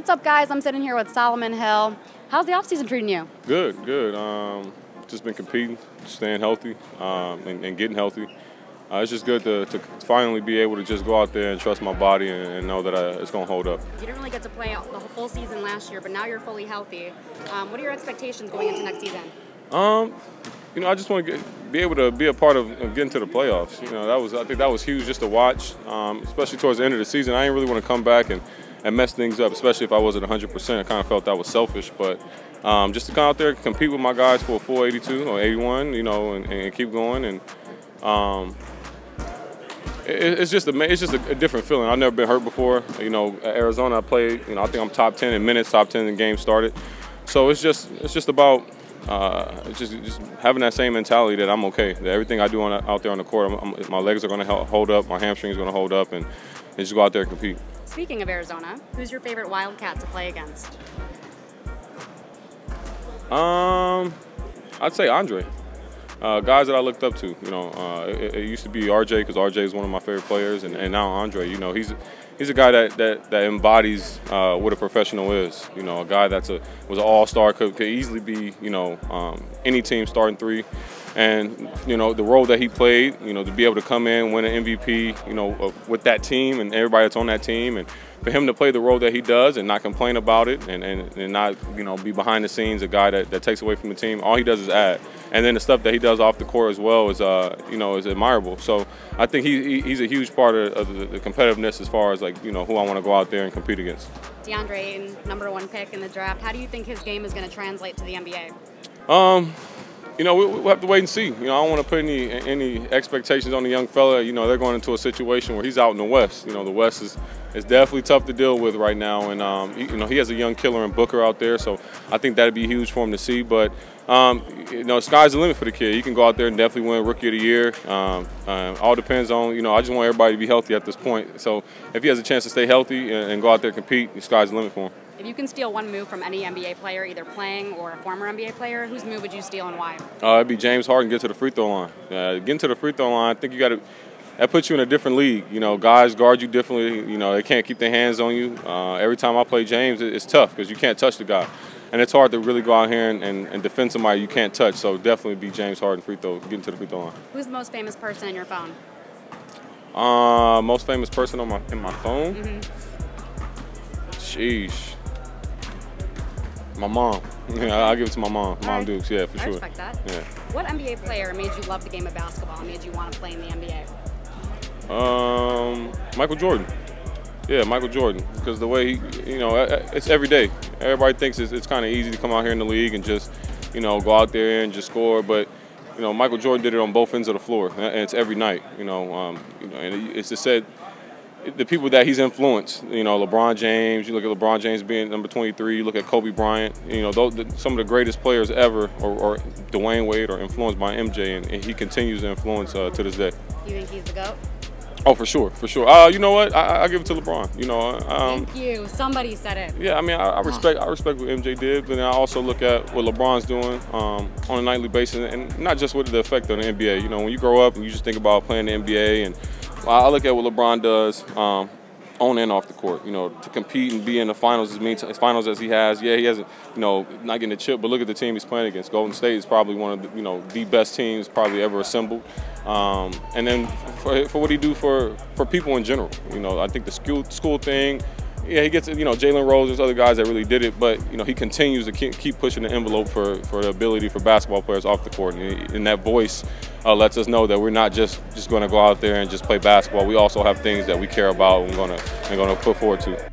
What's up, guys? I'm sitting here with Solomon Hill. How's the offseason treating you? Good, good. Just been competing, staying healthy, and getting healthy. It's just good to finally be able to just go out there and trust my body and know that it's going to hold up. You didn't really get to play the full season last year, but now you're fully healthy. What are your expectations going into next season? You know, I just want to be able to be a part of getting to the playoffs. You know, I think that was huge just to watch, especially towards the end of the season. I didn't really want to come back and mess things up, especially if I wasn't 100%. I kind of felt that was selfish, but just to come out there and compete with my guys for a full 82 or 81, you know, and keep going, and it's just a different feeling. I've never been hurt before. You know, at Arizona, I played. You know, I think I'm top 10 in minutes, top 10 in games started. So it's just about. Just having that same mentality that I'm okay, that everything I do out there on the court, my legs are going to hold up, my hamstrings are going to hold up, and just go out there and compete. Speaking of Arizona, who's your favorite Wildcat to play against? I'd say Andre. Guys that I looked up to, you know, it used to be R.J. because R.J. is one of my favorite players, and now Andre. You know, he's a guy that embodies what a professional is. You know, a guy was an all-star, could easily be, you know, any team starting three, and you know the role that he played. You know, to be able to come in, win an MVP, you know, with that team and everybody that's on that team, and for him to play the role that he does and not complain about it and not, you know, be behind the scenes, a guy that takes away from the team. All he does is add. And then the stuff that he does off the court as well is, you know, is admirable. So I think he's a huge part of the competitiveness as far as, like, you know, who I want to go out there and compete against. DeAndre Ayton, #1 pick in the draft. How do you think his game is going to translate to the NBA? You know, we'll have to wait and see. You know, I don't want to put any expectations on the young fella. You know, they're going into a situation where he's out in the West. You know, the West is definitely tough to deal with right now. And, you know, he has a young killer in Booker out there. So I think that would be huge for him to see. But, you know, sky's the limit for the kid. He can go out there and definitely win Rookie of the Year. All depends on, you know, I just want everybody to be healthy at this point. So if he has a chance to stay healthy and go out there and compete, the sky's the limit for him. If you can steal one move from any NBA player, either playing or a former NBA player, whose move would you steal and why? It'd be James Harden, get to the free throw line. Getting to the free throw line, I think you got to. That puts you in a different league. You know, guys guard you differently. You know, they can't keep their hands on you. Every time I play James, it's tough because you can't touch the guy, and it's hard to really go out here and defend somebody you can't touch. So definitely be James Harden, free throw, getting to the free throw line. Who's the most famous person in your phone? Most famous person on my phone. Mm-hmm. Sheesh. My mom. Yeah, I'll give it to my mom. Mom Dukes, yeah, for sure. I respect that. Yeah. What NBA player made you love the game of basketball and made you want to play in the NBA? Michael Jordan. Yeah, Michael Jordan. Because the way he, you know, it's every day. Everybody thinks it's kind of easy to come out here in the league and just, you know, go out there and just score. But, you know, Michael Jordan did it on both ends of the floor. And it's every night, you know. You know, and it's just said. The people that he's influenced, you know, LeBron James, you look at LeBron James being number 23, you look at Kobe Bryant, you know, some of the greatest players ever, or Dwyane Wade, are influenced by MJ, and he continues to influence to this day. You think he's the GOAT? Oh, for sure, for sure. You know what? I give it to LeBron. You know. Thank you. Somebody said it. Yeah, I mean, I respect what MJ did, but then I also look at what LeBron's doing on a nightly basis, and not just with the effect on the NBA. You know, when you grow up and you just think about playing the NBA, and I look at what LeBron does on and off the court. You know, to compete and be in the finals as he has. Yeah, he hasn't, you know, not getting a chip, but look at the team he's playing against. Golden State is probably one of the, you know, the best teams probably ever assembled. And then for what he do for people in general. You know, I think the school thing. Yeah, he gets, you know, Jalen Rose, there's other guys that really did it, but, you know, he continues to keep pushing the envelope for the ability for basketball players off the court. And that voice lets us know that we're not just going to go out there and just play basketball. We also have things that we care about and we're going to put forward to.